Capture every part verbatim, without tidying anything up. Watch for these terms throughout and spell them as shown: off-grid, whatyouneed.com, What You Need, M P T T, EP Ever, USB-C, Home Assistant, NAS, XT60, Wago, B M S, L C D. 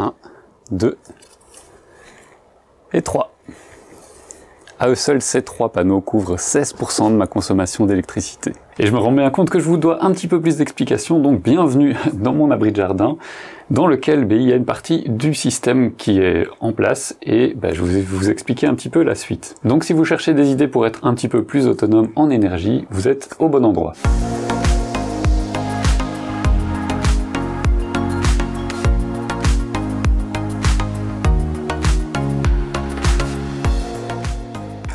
un, deux et trois. À eux seuls, ces trois panneaux couvrent seize pour cent de ma consommation d'électricité. Et je me rends bien compte que je vous dois un petit peu plus d'explications, donc bienvenue dans mon abri de jardin, dans lequel ben, il y a une partie du système qui est en place, et ben, je vais vous expliquer un petit peu la suite. Donc si vous cherchez des idées pour être un petit peu plus autonome en énergie, vous êtes au bon endroit.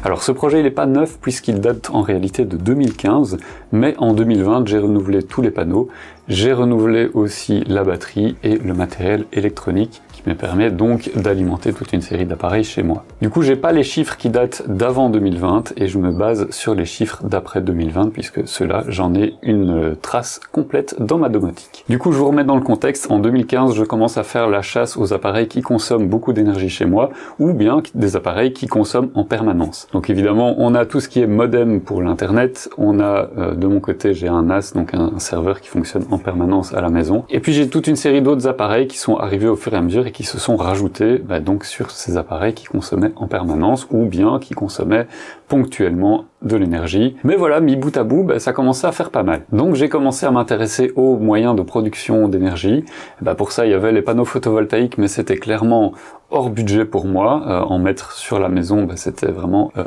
Alors ce projet il n'est pas neuf puisqu'il date en réalité de deux mille quinze, mais en deux mille vingt j'ai renouvelé tous les panneaux, j'ai renouvelé aussi la batterie et le matériel électronique qui me permet donc d'alimenter toute une série d'appareils chez moi. Du coup j'ai pas les chiffres qui datent d'avant deux mille vingt et je me base sur les chiffres d'après deux mille vingt puisque ceux-là j'en ai une trace complète dans ma domotique. Du coup je vous remets dans le contexte, en deux mille quinze je commence à faire la chasse aux appareils qui consomment beaucoup d'énergie chez moi ou bien des appareils qui consomment en permanence. Donc évidemment, on a tout ce qui est modem pour l'internet, on a, euh, de mon côté, j'ai un NAS, donc un, un serveur qui fonctionne en permanence à la maison. Et puis j'ai toute une série d'autres appareils qui sont arrivés au fur et à mesure et qui se sont rajoutés bah, donc sur ces appareils qui consommaient en permanence ou bien qui consommaient ponctuellement de l'énergie. Mais voilà, mis bout à bout, bah, ça commençait à faire pas mal. Donc j'ai commencé à m'intéresser aux moyens de production d'énergie. Bah, pour ça, il y avait les panneaux photovoltaïques, mais c'était clairement hors budget pour moi, euh, en mettre sur la maison, bah, c'était vraiment euh,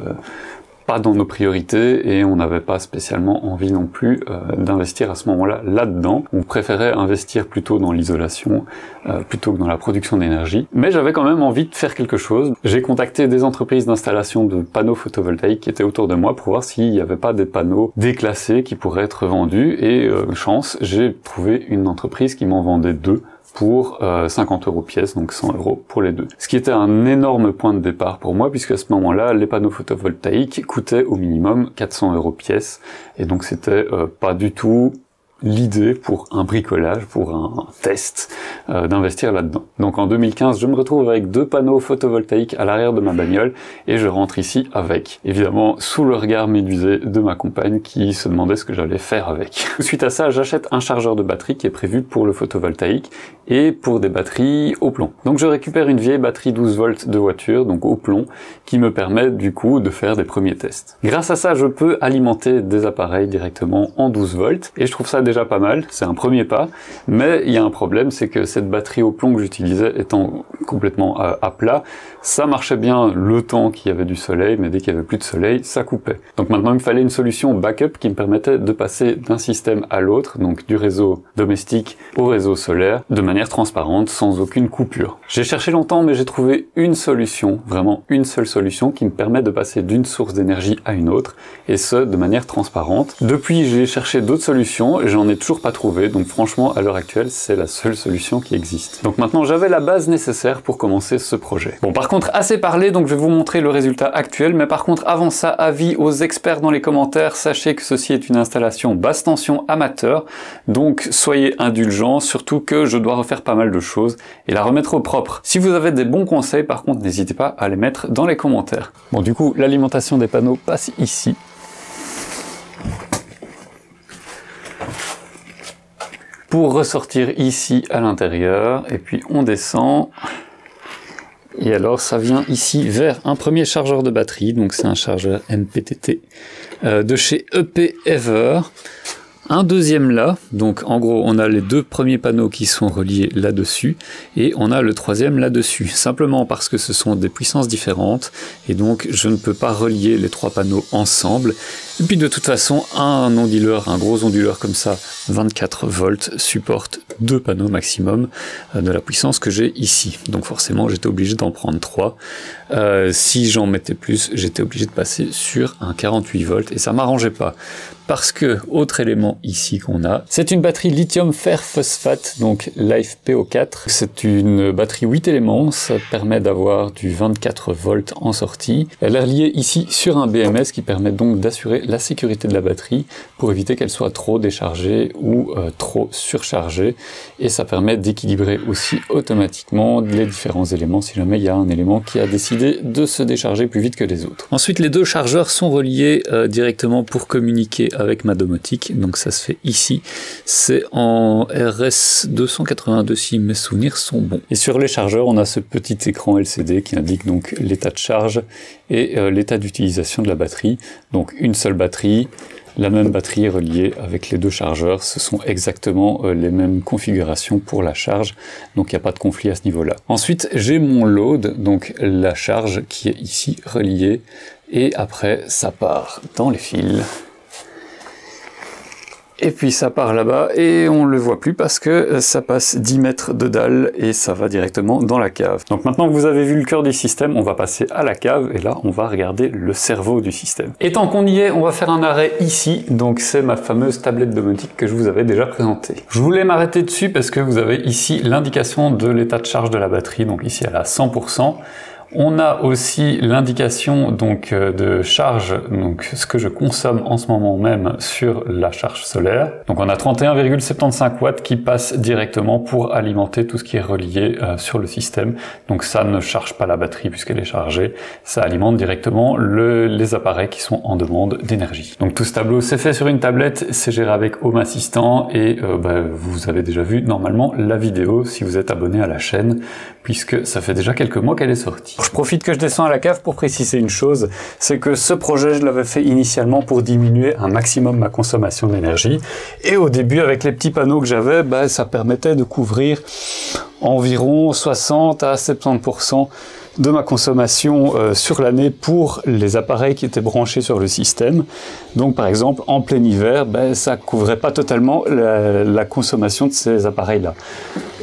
pas dans nos priorités et on n'avait pas spécialement envie non plus euh, d'investir à ce moment-là là-dedans. On préférait investir plutôt dans l'isolation euh, plutôt que dans la production d'énergie. Mais j'avais quand même envie de faire quelque chose. J'ai contacté des entreprises d'installation de panneaux photovoltaïques qui étaient autour de moi pour voir s'il n'y avait pas des panneaux déclassés qui pourraient être vendus et euh, chance, j'ai trouvé une entreprise qui m'en vendait deux pour euh, cinquante euros pièce, donc cent euros pour les deux. Ce qui était un énorme point de départ pour moi, puisque à ce moment-là, les panneaux photovoltaïques coûtaient au minimum quatre cents euros pièce, et donc c'était euh, pas du tout l'idée pour un bricolage, pour un test, euh, d'investir là-dedans. Donc en deux mille quinze, je me retrouve avec deux panneaux photovoltaïques à l'arrière de ma bagnole et je rentre ici avec. Évidemment, sous le regard médusé de ma compagne qui se demandait ce que j'allais faire avec. Suite à ça, j'achète un chargeur de batterie qui est prévu pour le photovoltaïque et pour des batteries au plomb. Donc je récupère une vieille batterie douze volts de voiture, donc au plomb, qui me permet du coup de faire des premiers tests. Grâce à ça, je peux alimenter des appareils directement en douze volts et je trouve ça déjà pas mal, c'est un premier pas, mais il y a un problème, c'est que cette batterie au plomb que j'utilisais étant complètement à, à plat, ça marchait bien le temps qu'il y avait du soleil, mais dès qu'il y avait plus de soleil, ça coupait. Donc maintenant il me fallait une solution backup qui me permettait de passer d'un système à l'autre, donc du réseau domestique au réseau solaire, de manière transparente, sans aucune coupure. J'ai cherché longtemps, mais j'ai trouvé une solution, vraiment une seule solution, qui me permet de passer d'une source d'énergie à une autre, et ce, de manière transparente. Depuis, j'ai cherché d'autres solutions, j'en ai toujours pas trouvé, donc franchement à l'heure actuelle c'est la seule solution qui existe. Donc maintenant j'avais la base nécessaire pour commencer ce projet. Bon par contre assez parlé, donc je vais vous montrer le résultat actuel, mais par contre avant ça, avis aux experts dans les commentaires, sachez que ceci est une installation basse tension amateur, donc soyez indulgents, surtout que je dois refaire pas mal de choses et la remettre au propre. Si vous avez des bons conseils par contre n'hésitez pas à les mettre dans les commentaires. Bon du coup l'alimentation des panneaux passe ici. Pour ressortir ici à l'intérieur, et puis on descend, et alors ça vient ici vers un premier chargeur de batterie, donc c'est un chargeur M P T T euh, de chez E P Ever, un deuxième là, donc en gros on a les deux premiers panneaux qui sont reliés là-dessus, et on a le troisième là-dessus, simplement parce que ce sont des puissances différentes, et donc je ne peux pas relier les trois panneaux ensemble. Et puis de toute façon, un onduleur, un gros onduleur comme ça, vingt-quatre volts, supporte deux panneaux maximum de la puissance que j'ai ici. Donc forcément, j'étais obligé d'en prendre trois. Euh, si j'en mettais plus, j'étais obligé de passer sur un quarante-huit volts et ça m'arrangeait pas. Parce que, autre élément ici qu'on a, c'est une batterie lithium fer phosphate, donc LifePO quatre. C'est une batterie huit éléments, ça permet d'avoir du vingt-quatre volts en sortie. Elle est reliée ici sur un B M S qui permet donc d'assurer la sécurité de la batterie pour éviter qu'elle soit trop déchargée ou euh, trop surchargée, et ça permet d'équilibrer aussi automatiquement les différents éléments si jamais il y a un élément qui a décidé de se décharger plus vite que les autres. Ensuite les deux chargeurs sont reliés euh, directement pour communiquer avec ma domotique, donc ça ça se fait ici. C'est en R S deux cent quatre-vingt-deux si mes souvenirs sont bons. Et sur les chargeurs, on a ce petit écran L C D qui indique donc l'état de charge et euh, l'état d'utilisation de la batterie. Donc une seule batterie, la même batterie est reliée avec les deux chargeurs. Ce sont exactement euh, les mêmes configurations pour la charge, donc il n'y a pas de conflit à ce niveau-là. Ensuite, j'ai mon load, donc la charge qui est ici reliée, et après ça part dans les fils. Et puis ça part là-bas et on le voit plus parce que ça passe dix mètres de dalle et ça va directement dans la cave. Donc maintenant que vous avez vu le cœur du système, on va passer à la cave et là on va regarder le cerveau du système. Et tant qu'on y est, on va faire un arrêt ici. Donc c'est ma fameuse tablette domotique que je vous avais déjà présentée. Je voulais m'arrêter dessus parce que vous avez ici l'indication de l'état de charge de la batterie. Donc ici elle est à cent pour cent. On a aussi l'indication donc de charge, donc ce que je consomme en ce moment même sur la charge solaire. Donc on a trente et un virgule soixante-quinze watts qui passe directement pour alimenter tout ce qui est relié euh, sur le système. Donc ça ne charge pas la batterie puisqu'elle est chargée, ça alimente directement le, les appareils qui sont en demande d'énergie. Donc tout ce tableau c'est fait sur une tablette, c'est géré avec Home Assistant et euh, bah, vous avez déjà vu normalement la vidéo si vous êtes abonné à la chaîne puisque ça fait déjà quelques mois qu'elle est sortie. Je profite que je descends à la cave pour préciser une chose, c'est que ce projet je l'avais fait initialement pour diminuer un maximum ma consommation d'énergie et au début avec les petits panneaux que j'avais, bah, ça permettait de couvrir environ soixante à soixante-dix pour cent de ma consommation euh, sur l'année pour les appareils qui étaient branchés sur le système. Donc par exemple en plein hiver, ben, ça couvrait pas totalement la, la consommation de ces appareils là.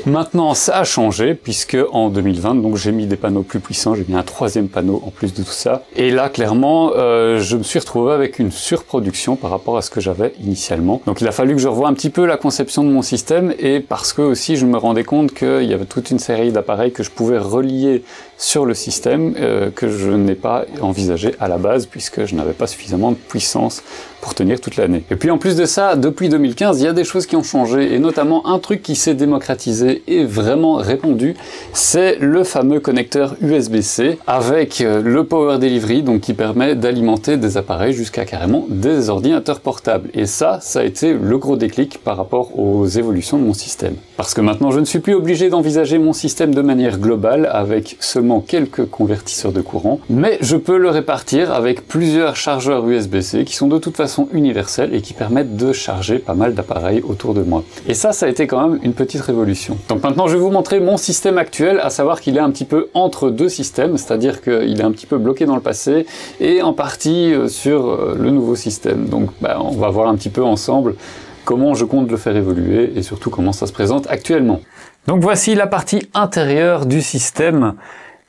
Maintenant ça a changé puisque en deux mille vingt donc j'ai mis des panneaux plus puissants, j'ai mis un troisième panneau en plus de tout ça et là clairement euh, je me suis retrouvé avec une surproduction par rapport à ce que j'avais initialement. Donc il a fallu que je revoie un petit peu la conception de mon système et parce que aussi je me rendais compte qu'il y avait toute une série d'appareils que je pouvais relier sur le système euh, que je n'ai pas envisagé à la base puisque je n'avais pas suffisamment de puissance pour tenir toute l'année. Et puis en plus de ça, depuis deux mille quinze, il y a des choses qui ont changé et notamment un truc qui s'est démocratisé et vraiment répandu, c'est le fameux connecteur U S B C avec le Power Delivery donc qui permet d'alimenter des appareils jusqu'à carrément des ordinateurs portables. Et ça, ça a été le gros déclic par rapport aux évolutions de mon système. Parce que maintenant, je ne suis plus obligé d'envisager mon système de manière globale avec ce quelques convertisseurs de courant, mais je peux le répartir avec plusieurs chargeurs U S B C qui sont de toute façon universels et qui permettent de charger pas mal d'appareils autour de moi. Et ça, ça a été quand même une petite révolution. Donc maintenant, je vais vous montrer mon système actuel, à savoir qu'il est un petit peu entre deux systèmes, c'est-à-dire qu'il est un petit peu bloqué dans le passé et en partie sur le nouveau système. Donc bah, on va voir un petit peu ensemble comment je compte le faire évoluer et surtout comment ça se présente actuellement. Donc voici la partie intérieure du système.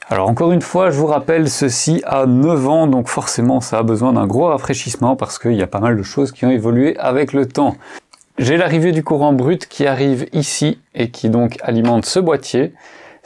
Alors encore une fois, je vous rappelle, ceci a neuf ans, donc forcément ça a besoin d'un gros rafraîchissement parce qu'il y a pas mal de choses qui ont évolué avec le temps. J'ai l'arrivée du courant brut qui arrive ici et qui donc alimente ce boîtier.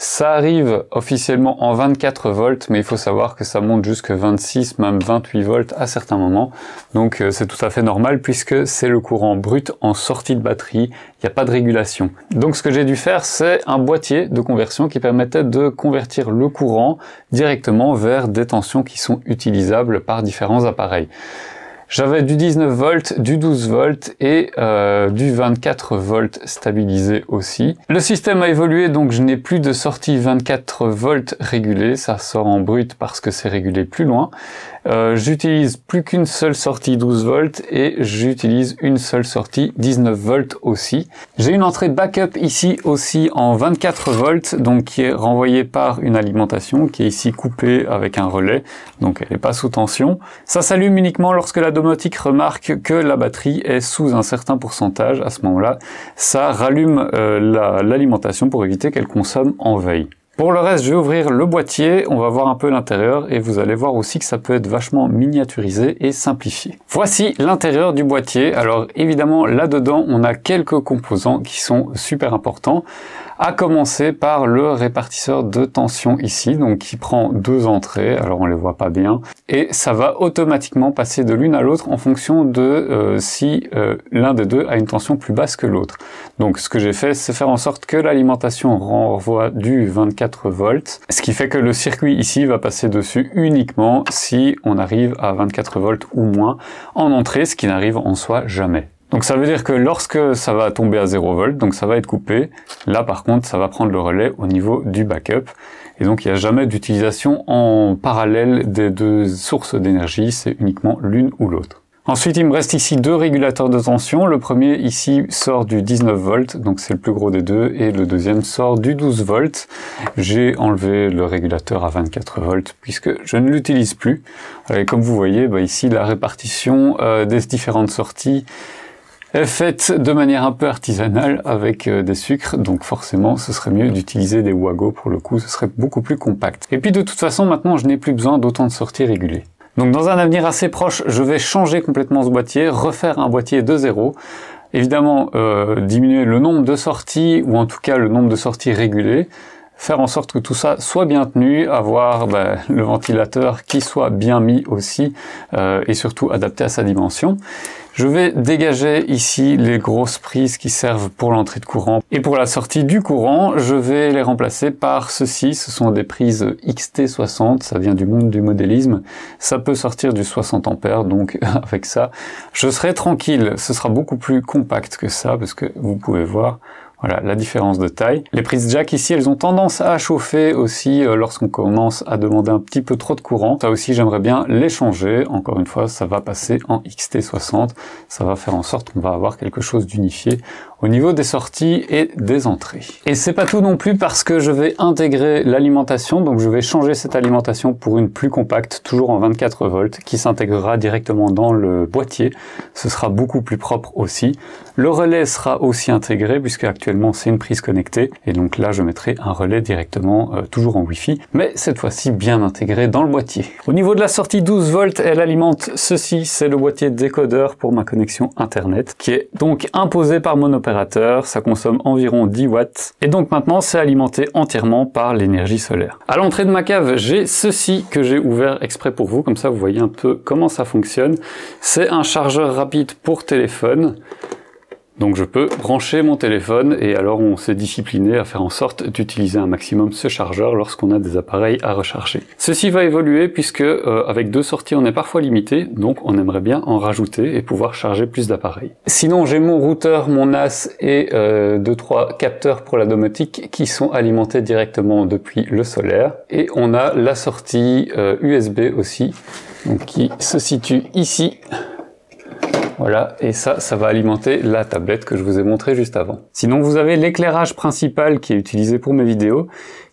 Ça arrive officiellement en vingt-quatre volts, mais il faut savoir que ça monte jusque vingt-six, même vingt-huit volts à certains moments. Donc c'est tout à fait normal puisque c'est le courant brut en sortie de batterie, il n'y a pas de régulation. Donc ce que j'ai dû faire, c'est un boîtier de conversion qui permettait de convertir le courant directement vers des tensions qui sont utilisables par différents appareils. J'avais du dix-neuf volts, du douze volts et euh, du vingt-quatre volts stabilisé aussi. Le système a évolué, donc je n'ai plus de sortie vingt-quatre volts régulée, ça sort en brut parce que c'est régulé plus loin. Euh, j'utilise plus qu'une seule sortie douze volts et j'utilise une seule sortie dix-neuf volts aussi. J'ai une entrée backup ici aussi en vingt-quatre volts, donc qui est renvoyée par une alimentation qui est ici coupée avec un relais, donc elle n'est pas sous tension. Ça s'allume uniquement lorsque la domotique remarque que la batterie est sous un certain pourcentage. À ce moment-là, ça rallume euh, l'alimentation la, pour éviter qu'elle consomme en veille. Pour le reste, je vais ouvrir le boîtier, on va voir un peu l'intérieur et vous allez voir aussi que ça peut être vachement miniaturisé et simplifié. Voici l'intérieur du boîtier. Alors évidemment, là-dedans, on a quelques composants qui sont super importants, à commencer par le répartisseur de tension ici, donc qui prend deux entrées, alors on les voit pas bien, et ça va automatiquement passer de l'une à l'autre en fonction de euh, si euh, l'un des deux a une tension plus basse que l'autre. Donc ce que j'ai fait, c'est faire en sorte que l'alimentation renvoie du vingt-quatre volts, ce qui fait que le circuit ici va passer dessus uniquement si on arrive à vingt-quatre volts ou moins en entrée, ce qui n'arrive en soi jamais. Donc ça veut dire que lorsque ça va tomber à zéro volt, donc ça va être coupé, là par contre ça va prendre le relais au niveau du backup. Et donc il n'y a jamais d'utilisation en parallèle des deux sources d'énergie, c'est uniquement l'une ou l'autre. Ensuite il me reste ici deux régulateurs de tension, le premier ici sort du dix-neuf volts, donc c'est le plus gros des deux, et le deuxième sort du douze volts. J'ai enlevé le régulateur à vingt-quatre volts puisque je ne l'utilise plus. Et comme vous voyez, bah ici la répartition euh, des différentes sorties est faite de manière un peu artisanale avec des sucres, donc forcément ce serait mieux d'utiliser des Wago, pour le coup ce serait beaucoup plus compact. Et puis de toute façon maintenant je n'ai plus besoin d'autant de sorties régulées. Donc dans un avenir assez proche je vais changer complètement ce boîtier, refaire un boîtier de zéro, évidemment euh, diminuer le nombre de sorties ou en tout cas le nombre de sorties régulées, faire en sorte que tout ça soit bien tenu, avoir ben, le ventilateur qui soit bien mis aussi euh, et surtout adapté à sa dimension. Je vais dégager ici les grosses prises qui servent pour l'entrée de courant et pour la sortie du courant, je vais les remplacer par ceci, ce sont des prises X T soixante, ça vient du monde du modélisme, ça peut sortir du soixante ampères, donc avec ça je serai tranquille, ce sera beaucoup plus compact que ça parce que vous pouvez voir. Voilà la différence de taille. Les prises jack ici, elles ont tendance à chauffer aussi euh, lorsqu'on commence à demander un petit peu trop de courant. Ça aussi, j'aimerais bien les changer. Encore une fois, ça va passer en X T soixante. Ça va faire en sorte qu'on va avoir quelque chose d'unifié au niveau des sorties et des entrées. Et c'est pas tout non plus parce que je vais intégrer l'alimentation. Donc, je vais changer cette alimentation pour une plus compacte, toujours en vingt-quatre volts, qui s'intégrera directement dans le boîtier. Ce sera beaucoup plus propre aussi. Le relais sera aussi intégré puisque actuellement, c'est une prise connectée et donc là je mettrai un relais directement euh, toujours en wifi, mais cette fois-ci bien intégré dans le boîtier. Au niveau de la sortie douze volts, elle alimente ceci, c'est le boîtier décodeur pour ma connexion internet qui est donc imposé par mon opérateur, ça consomme environ dix watts et donc maintenant c'est alimenté entièrement par l'énergie solaire. À l'entrée de ma cave j'ai ceci que j'ai ouvert exprès pour vous, comme ça vous voyez un peu comment ça fonctionne, c'est un chargeur rapide pour téléphone. Donc je peux brancher mon téléphone et alors on s'est discipliné à faire en sorte d'utiliser un maximum ce chargeur lorsqu'on a des appareils à recharger. Ceci va évoluer puisque euh, avec deux sorties on est parfois limité, donc on aimerait bien en rajouter et pouvoir charger plus d'appareils. Sinon j'ai mon routeur, mon NAS et euh, deux trois capteurs pour la domotique qui sont alimentés directement depuis le solaire. Et on a la sortie euh, U S B aussi, donc qui se situe ici. Voilà, et ça, ça va alimenter la tablette que je vous ai montrée juste avant. Sinon, vous avez l'éclairage principal qui est utilisé pour mes vidéos,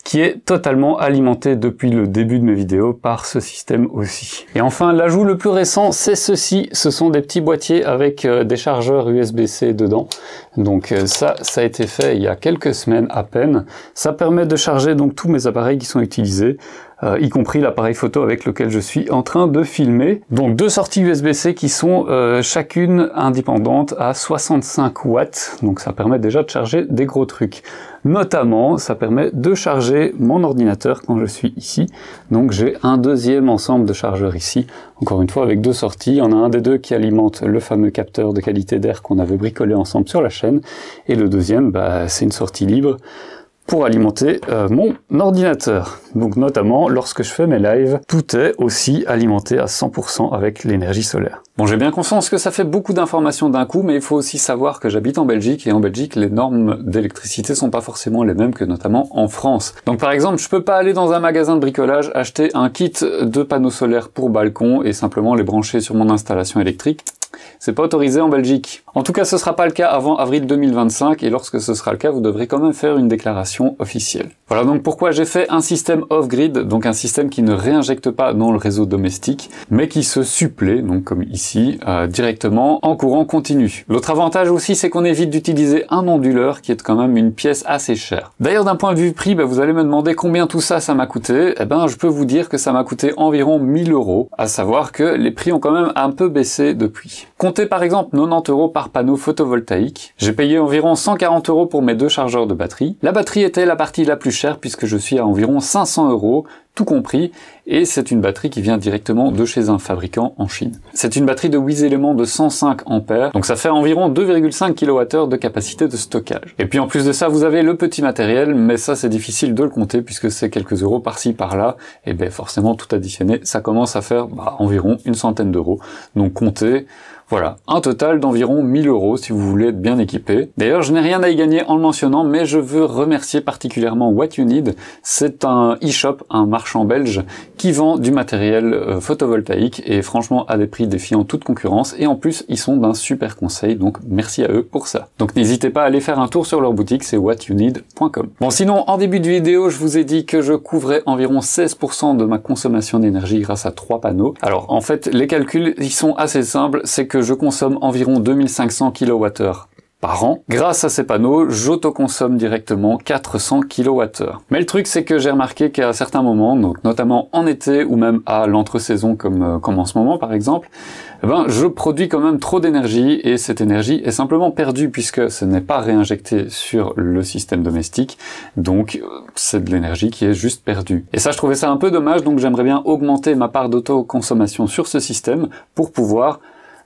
qui est totalement alimenté depuis le début de mes vidéos par ce système aussi. Et enfin, l'ajout le plus récent, c'est ceci. Ce sont des petits boîtiers avec euh, des chargeurs U S B C dedans. Donc euh, ça, ça a été fait il y a quelques semaines à peine. Ça permet de charger donc tous mes appareils qui sont utilisés, euh, y compris l'appareil photo avec lequel je suis en train de filmer. Donc deux sorties U S B C qui sont euh, chacune indépendante à soixante-cinq watts. Donc ça permet déjà de charger des gros trucs. Notamment, ça permet de charger mon ordinateur quand je suis ici. Donc j'ai un deuxième ensemble de chargeurs ici. Encore une fois, avec deux sorties, il y en a un des deux qui alimente le fameux capteur de qualité d'air qu'on avait bricolé ensemble sur la chaîne. Et le deuxième, bah, c'est une sortie libre pour alimenter euh, mon ordinateur. Donc notamment, lorsque je fais mes lives, tout est aussi alimenté à cent pour cent avec l'énergie solaire. Bon, j'ai bien conscience que ça fait beaucoup d'informations d'un coup, mais il faut aussi savoir que j'habite en Belgique, et en Belgique, les normes d'électricité sont pas forcément les mêmes que notamment en France. Donc par exemple, je peux pas aller dans un magasin de bricolage, acheter un kit de panneaux solaires pour balcon, et simplement les brancher sur mon installation électrique. C'est pas autorisé en Belgique. En tout cas, ce sera pas le cas avant avril deux mille vingt-cinq, et lorsque ce sera le cas, vous devrez quand même faire une déclaration officielle. Voilà donc pourquoi j'ai fait un système off-grid, donc un système qui ne réinjecte pas dans le réseau domestique, mais qui se supplée, donc comme ici, euh, directement en courant continu. L'autre avantage aussi, c'est qu'on évite d'utiliser un onduleur, qui est quand même une pièce assez chère. D'ailleurs, d'un point de vue prix, bah, vous allez me demander combien tout ça, ça m'a coûté. Eh ben, je peux vous dire que ça m'a coûté environ mille euros, à savoir que les prix ont quand même un peu baissé depuis. Comptez par exemple quatre-vingt-dix euros par panneau photovoltaïque. J'ai payé environ cent quarante euros pour mes deux chargeurs de batterie. La batterie était la partie la plus chère puisque je suis à environ cinq cents euros, tout compris, et c'est une batterie qui vient directement de chez un fabricant en Chine. C'est une batterie de huit éléments de cent cinq ampères, donc ça fait environ deux virgule cinq kilowattheures de capacité de stockage. Et puis en plus de ça, vous avez le petit matériel, mais ça c'est difficile de le compter puisque c'est quelques euros par-ci par-là, et bien forcément tout additionné, ça commence à faire bah, environ une centaine d'euros. Donc comptez Voilà, un total d'environ mille euros si vous voulez être bien équipé. D'ailleurs, je n'ai rien à y gagner en le mentionnant, mais je veux remercier particulièrement What You Need. C'est un e-shop, un marchand belge, qui vend du matériel photovoltaïque et franchement à des prix défiant toute concurrence. Et en plus, ils sont d'un super conseil, donc merci à eux pour ça. Donc n'hésitez pas à aller faire un tour sur leur boutique, c'est what you need point com. Bon, sinon, en début de vidéo, je vous ai dit que je couvrais environ seize pour cent de ma consommation d'énergie grâce à trois panneaux. Alors en fait, les calculs, ils sont assez simples, c'est que je consomme environ deux mille cinq cents kilowattheures par an. Grâce à ces panneaux, j'autoconsomme directement quatre cents kilowattheures. Mais le truc, c'est que j'ai remarqué qu'à certains moments, donc notamment en été ou même à l'entre-saison comme, comme en ce moment par exemple, eh ben, je produis quand même trop d'énergie et cette énergie est simplement perdue puisque ce n'est pas réinjecté sur le système domestique, donc c'est de l'énergie qui est juste perdue. Et ça, je trouvais ça un peu dommage, donc j'aimerais bien augmenter ma part d'autoconsommation sur ce système pour pouvoir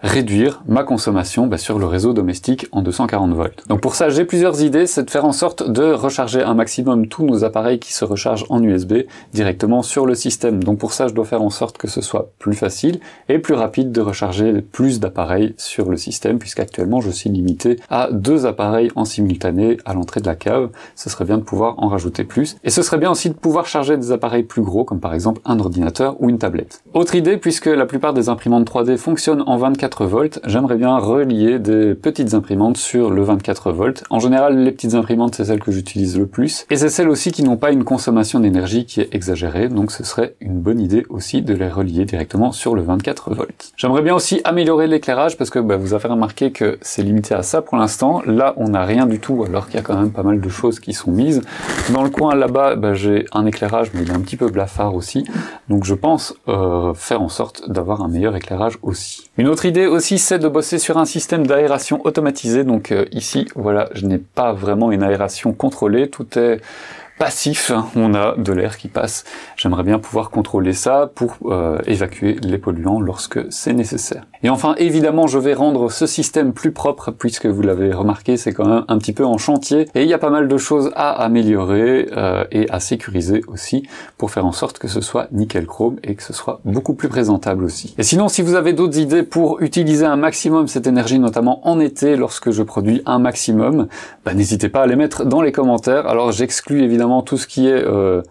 réduire ma consommation bah, sur le réseau domestique en deux cent quarante volts. Donc pour ça, j'ai plusieurs idées, c'est de faire en sorte de recharger un maximum tous nos appareils qui se rechargent en U S B directement sur le système. Donc pour ça, je dois faire en sorte que ce soit plus facile et plus rapide de recharger plus d'appareils sur le système, puisqu'actuellement, je suis limité à deux appareils en simultané à l'entrée de la cave. Ce serait bien de pouvoir en rajouter plus. Et ce serait bien aussi de pouvoir charger des appareils plus gros, comme par exemple un ordinateur ou une tablette. Autre idée, puisque la plupart des imprimantes trois D fonctionnent en vingt-quatre volts, j'aimerais bien relier des petites imprimantes sur le vingt-quatre volts. En général, les petites imprimantes, c'est celles que j'utilise le plus, et c'est celles aussi qui n'ont pas une consommation d'énergie qui est exagérée, donc ce serait une bonne idée aussi de les relier directement sur le vingt-quatre volts. J'aimerais bien aussi améliorer l'éclairage, parce que bah, vous avez remarqué que c'est limité à ça pour l'instant. Là, on n'a rien du tout, alors qu'il y a quand même pas mal de choses qui sont mises. Dans le coin, là-bas, bah, j'ai un éclairage, mais il est un petit peu blafard aussi, donc je pense euh, faire en sorte d'avoir un meilleur éclairage aussi. Une autre idée aussi, c'est de bosser sur un système d'aération automatisé. Donc euh, ici, voilà, je n'ai pas vraiment une aération contrôlée, tout est passif, on a de l'air qui passe. J'aimerais bien pouvoir contrôler ça pour euh, évacuer les polluants lorsque c'est nécessaire. Et enfin, évidemment, je vais rendre ce système plus propre, puisque vous l'avez remarqué, c'est quand même un petit peu en chantier, et il y a pas mal de choses à améliorer euh, et à sécuriser aussi, pour faire en sorte que ce soit nickel chrome et que ce soit beaucoup plus présentable aussi. Et sinon, si vous avez d'autres idées pour utiliser un maximum cette énergie, notamment en été, lorsque je produis un maximum, bah, n'hésitez pas à les mettre dans les commentaires. Alors, j'exclus évidemment tout ce qui est euh,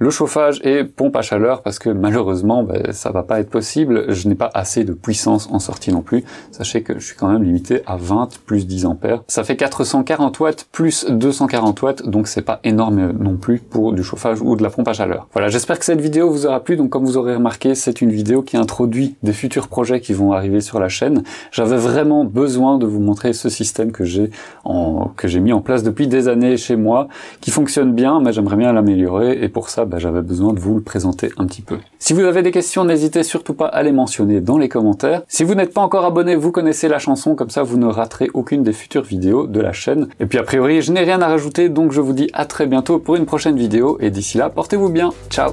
le chauffage et pompe à chaleur, parce que malheureusement ben, ça va pas être possible, je n'ai pas assez de puissance en sortie non plus. Sachez que je suis quand même limité à vingt plus dix ampères, ça fait quatre cent quarante watts plus deux cent quarante watts, donc c'est pas énorme non plus pour du chauffage ou de la pompe à chaleur. Voilà, j'espère que cette vidéo vous aura plu. Donc comme vous aurez remarqué, c'est une vidéo qui introduit des futurs projets qui vont arriver sur la chaîne. J'avais vraiment besoin de vous montrer ce système que j'ai en... que j'ai mis en place depuis des années chez moi, qui fonctionne bien, mais j'aimerais bien l'améliorer, et pour ça Ben, j'avais besoin de vous le présenter un petit peu. Si vous avez des questions, n'hésitez surtout pas à les mentionner dans les commentaires. Si vous n'êtes pas encore abonné, vous connaissez la chanson, comme ça vous ne raterez aucune des futures vidéos de la chaîne. Et puis a priori, je n'ai rien à rajouter, donc je vous dis à très bientôt pour une prochaine vidéo, et d'ici là, portez-vous bien, ciao!